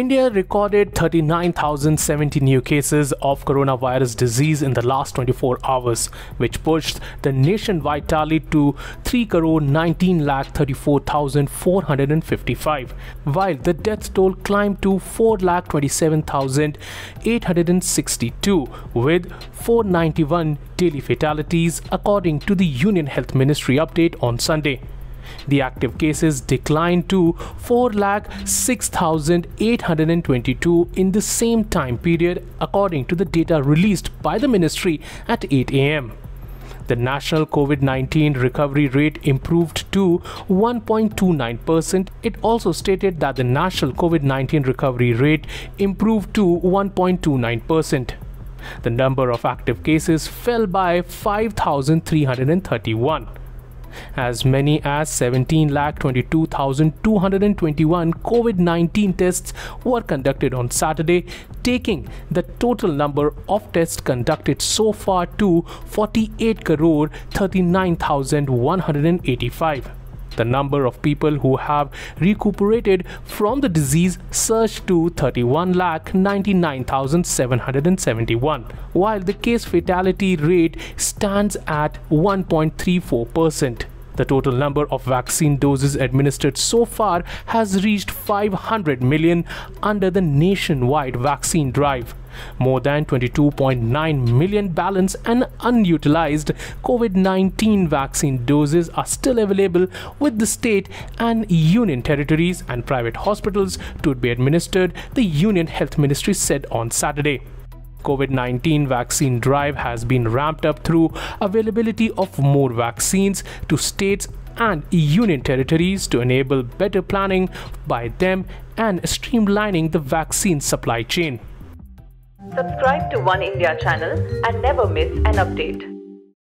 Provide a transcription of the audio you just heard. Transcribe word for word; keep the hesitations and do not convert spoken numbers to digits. India recorded thirty-nine thousand seventy new cases of coronavirus disease in the last twenty-four hours, which pushed the nationwide tally to three crore nineteen lakh thirty-four thousand four hundred fifty-five, while the death toll climbed to four lakh twenty-seven thousand eight hundred sixty-two, with four hundred ninety-one daily fatalities, according to the Union Health Ministry update on Sunday. The active cases declined to four lakh six thousand eight hundred twenty-two in the same time period, according to the data released by the ministry at eight A M The national COVID nineteen recovery rate improved to one point two nine percent. It also stated that the national COVID nineteen recovery rate improved to one point two nine percent. The number of active cases fell by five thousand three hundred thirty-one. As many as seventeen lakh twenty-two thousand two hundred twenty-one COVID nineteen tests were conducted on Saturday, taking the total number of tests conducted so far to forty-eight crore thirty-nine thousand one hundred eighty-five. The number of people who have recuperated from the disease surged to thirty-one lakh ninety-nine thousand seven hundred seventy-one, while the case fatality rate stands at one point three four percent. The total number of vaccine doses administered so far has reached five hundred million under the nationwide vaccine drive. More than twenty-two point nine million balanced and unutilized COVID nineteen vaccine doses are still available, with the state and union territories and private hospitals to be administered, the Union Health Ministry said on Saturday. COVID nineteen vaccine drive has been ramped up through availability of more vaccines to states and union territories to enable better planning by them and streamlining the vaccine supply chain. Subscribe to One India channel and never miss an update.